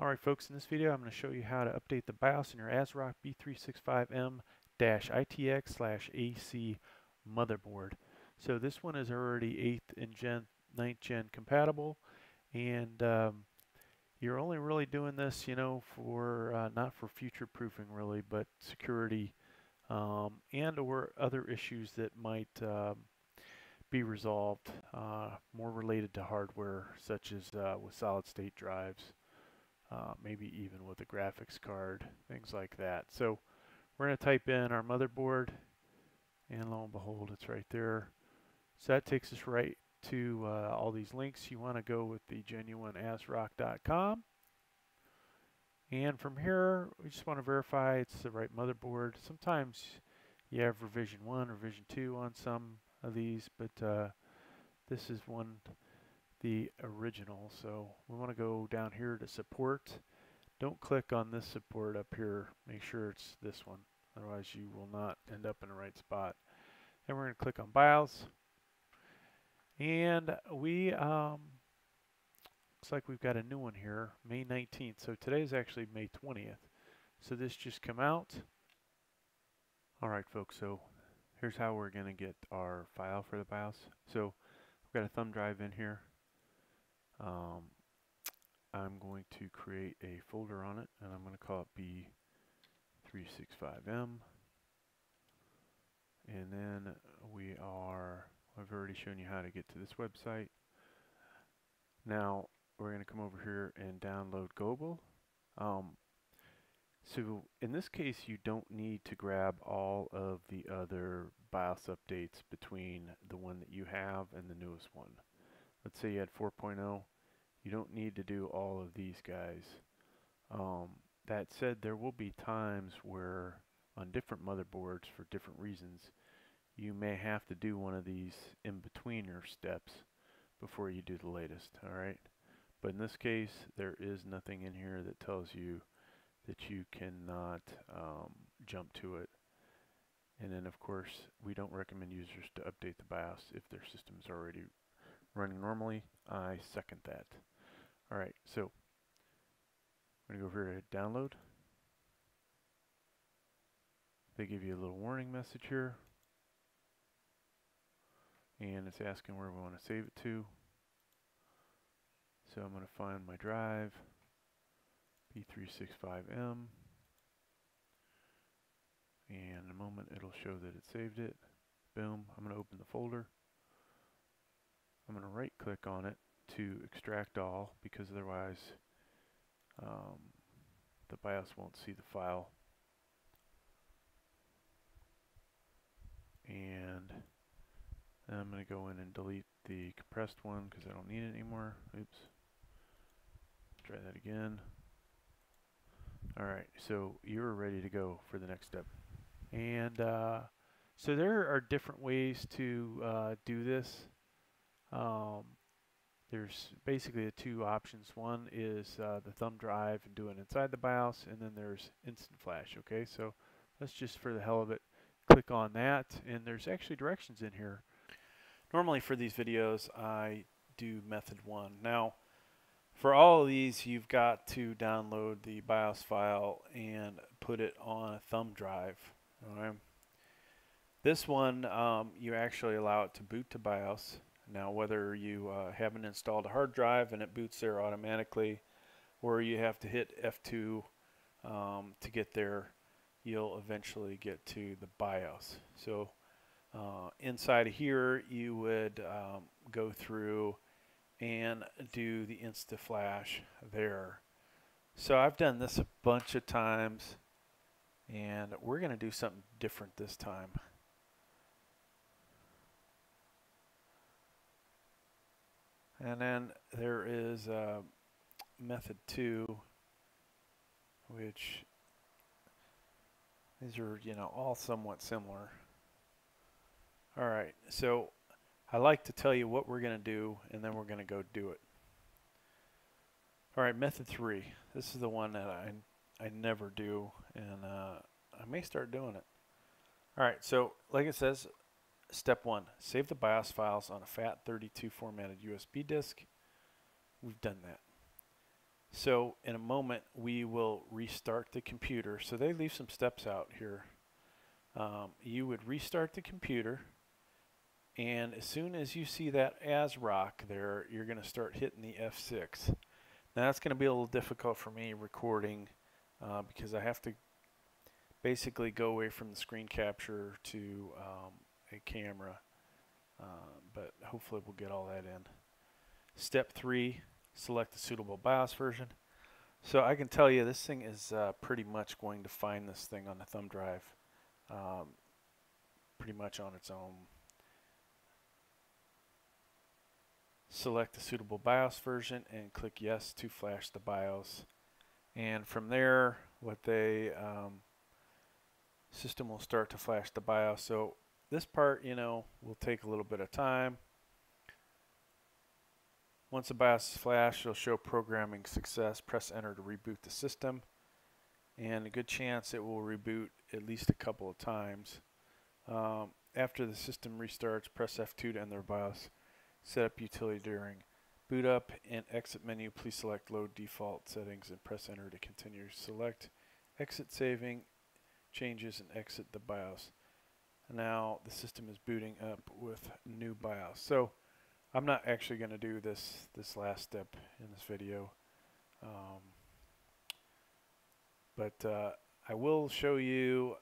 Alright folks, in this video I'm going to show you how to update the BIOS in your ASRock B365M-ITX-AC motherboard. So this one is already 8th and 9th gen compatible, and you're only really doing this, you know, for not for future proofing really, but security and or other issues that might be resolved more related to hardware, such as with solid state drives, maybe even with a graphics card, things like that. So we're going to type in our motherboard, and lo and behold, it's right there. So that takes us right to all these links. You want to go with the genuine asrock.com, and from here we just want to verify it's the right motherboard. Sometimes you have revision 1, revision 2 on some of these, but this is one, the original. So we want to go down here to support. Don't click on this support up here, make sure it's this one, otherwise you will not end up in the right spot. And we're going to click on BIOS, and we looks like we've got a new one here, May 19th. So today is actually May 20th, so this just came out. Alright folks, so here's how we're going to get our file for the BIOS. So I've got a thumb drive in here. I'm going to create a folder on it, and I'm going to call it B365M. And then I've already shown you how to get to this website. Now we're going to come over here and download Gobo. So in this case, you don't need to grab all of the other BIOS updates between the one that you have and the newest one. Let's say you had 4.0, you don't need to do all of these guys. That said, there will be times where on different motherboards, for different reasons, you may have to do one of these in between your steps before you do the latest. All right, but in this case, there is nothing in here that tells you that you cannot jump to it. And then of course, we don't recommend users to update the BIOS if their system is already running normally. I second that. Alright, so I'm going to go over here to download. They give you a little warning message here, and it's asking where we want to save it to. So I'm going to find my drive, B365M, and in a moment it'll show that it saved it. Boom, I'm going to open the folder. I'm going to right click on it to extract all, because otherwise the BIOS won't see the file. And then I'm going to go in and delete the compressed one because I don't need it anymore. Oops. Try that again. Alright, so you're ready to go for the next step. And so there are different ways to do this. There's basically two options. One is the thumb drive and do it inside the BIOS, and then there's InstaFlash. Okay, so let's just, for the hell of it, click on that, and there's actually directions in here. Normally for these videos, I do method one. Now, for all of these, you've got to download the BIOS file and put it on a thumb drive. All right. This one, you actually allow it to boot to BIOS. Now, whether you haven't installed a hard drive and it boots there automatically, or you have to hit F2 to get there, you'll eventually get to the BIOS. So inside of here, you would go through and do the InstaFlash there. So I've done this a bunch of times, and we're going to do something different this time. And then there is method 2, which these are, you know, all somewhat similar. All right, so I like to tell you what we're going to do, and then we're going to go do it. All right, method 3. This is the one that I never do, and I may start doing it. All right, so like it says, Step 1, save the BIOS files on a FAT32 formatted USB disk. We've done that. So in a moment, we will restart the computer. So they leave some steps out here. You would restart the computer, and as soon as you see that ASRock there, you're going to start hitting the F6. Now that's going to be a little difficult for me recording because I have to basically go away from the screen capture to a camera, but hopefully we'll get all that in. Step 3, select the suitable BIOS version. So I can tell you this thing is pretty much going to find this thing on the thumb drive pretty much on its own. Select the suitable BIOS version and click yes to flash the BIOS, and from there what they system will start to flash the BIOS. So this part, you know, will take a little bit of time. Once the BIOS is flashed, it'll show programming success. Press enter to reboot the system, and a good chance it will reboot at least a couple of times. After the system restarts, press F2 to end their BIOS. Set up utility during boot up and exit menu. Please select load default settings and press enter to continue. Select exit saving changes and exit the BIOS. Now the system is booting up with new BIOS. So I'm not actually going to do this last step in this video, but I will show you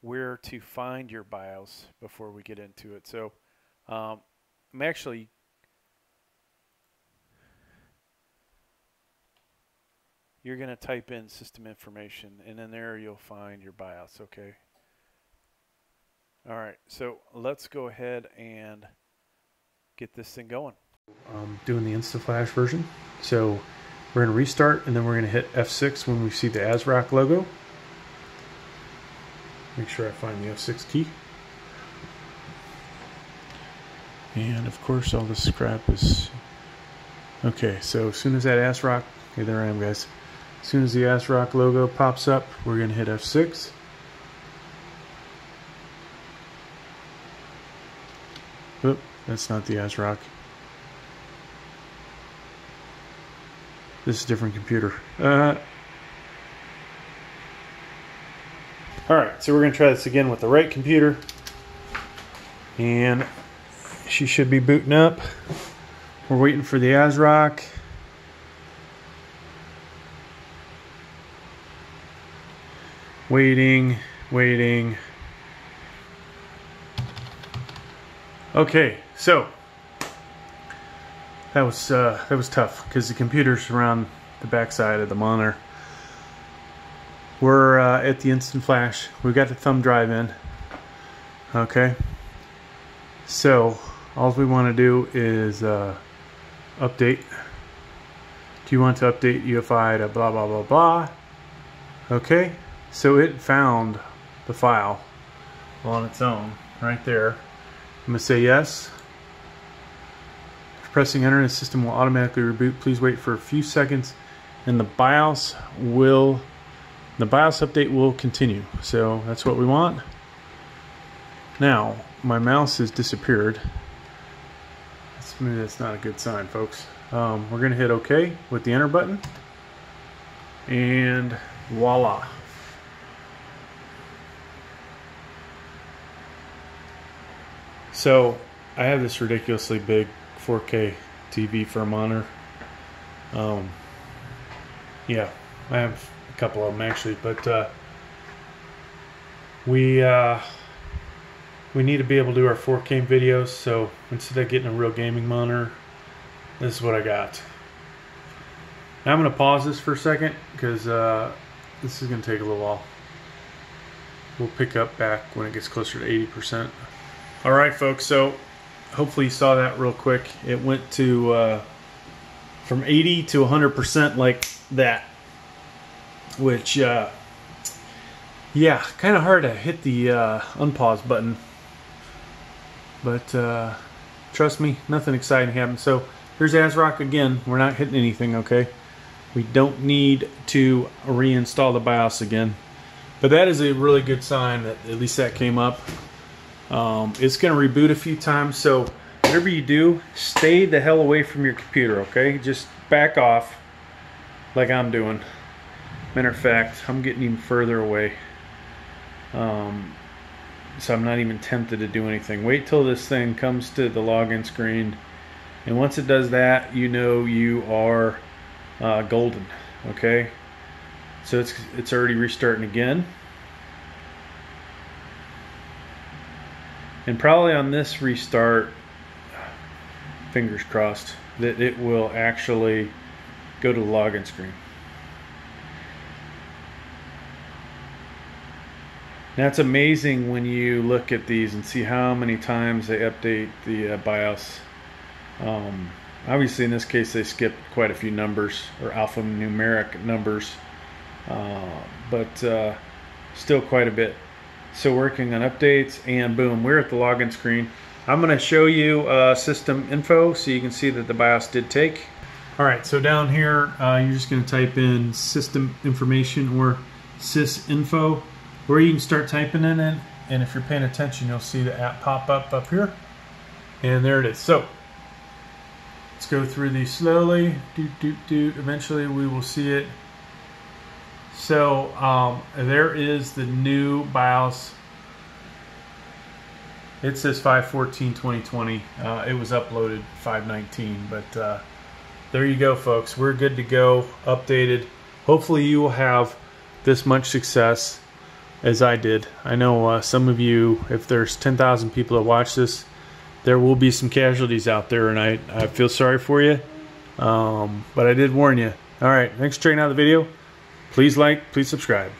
where to find your BIOS before we get into it. So I'm actually you're going to type in system information, and in there you'll find your BIOS. Okay. All right. So let's go ahead and get this thing going. Doing the InstaFlash version. So we're going to restart, and then we're going to hit F6 when we see the ASRock logo. Make sure I find the F6 key. And of course, all this crap is okay. So as soon as that ASRock, okay, there I am, guys. As soon as the ASRock logo pops up, we're gonna hit F6. Oop, that's not the ASRock. This is a different computer. All right, so we're gonna try this again with the right computer, and she should be booting up. We're waiting for the ASRock. Waiting. Okay, so that was tough because the computer's around the backside of the monitor. We're at the InstaFlash. We got the thumb drive in. Okay, so all we want to do is update. Do you want to update UEFI to blah, blah, blah, blah? Okay, so it found the file on its own right there. I'm going to say yes. Pressing enter, the system will automatically reboot. Please wait for a few seconds, and the BIOS update will continue. So that's what we want. Now, my mouse has disappeared. Maybe that's not a good sign, folks. We're going to hit OK with the enter button, and voila. So I have this ridiculously big 4K TV for a monitor. Yeah, I have a couple of them actually, but we need to be able to do our 4K videos, so instead of getting a real gaming monitor, this is what I got. Now I'm going to pause this for a second because this is going to take a little while. We'll pick up back when it gets closer to 80%. All right, folks, so hopefully you saw that real quick. It went to from 80 to 100% like that, which, yeah, kind of hard to hit the unpause button. But trust me, nothing exciting happened. So here's ASRock again. We're not hitting anything, okay? We don't need to reinstall the BIOS again. But that is a really good sign that at least that came up. It's going to reboot a few times. So whatever you do, stay the hell away from your computer, okay? Just back off. like I'm doing. Matter of fact, I'm getting even further away. So I'm not even tempted to do anything. Wait till this thing comes to the login screen, and once it does that, you know you are golden. Okay, so it's already restarting again, and probably on this restart, fingers crossed, that it will actually go to the login screen. Now it's amazing when you look at these and see how many times they update the BIOS. Obviously in this case they skipped quite a few numbers, or alphanumeric numbers, but still quite a bit. So working on updates, and boom, we're at the login screen. I'm going to show you system info so you can see that the BIOS did take. Alright, so down here you're just going to type in system information or sysinfo. Or you can start typing in it, and if you're paying attention, you'll see the app pop up here, and there it is. So let's go through these slowly. Eventually we will see it. So there is the new BIOS. It says 5/14/2020. It was uploaded 5/19, but there you go, folks. We're good to go, updated. Hopefully you will have this much success as I did. I know some of you, if there's 10,000 people that watch this, there will be some casualties out there, and I feel sorry for you, but I did warn you. All right, thanks for checking out the video. Please like, please subscribe.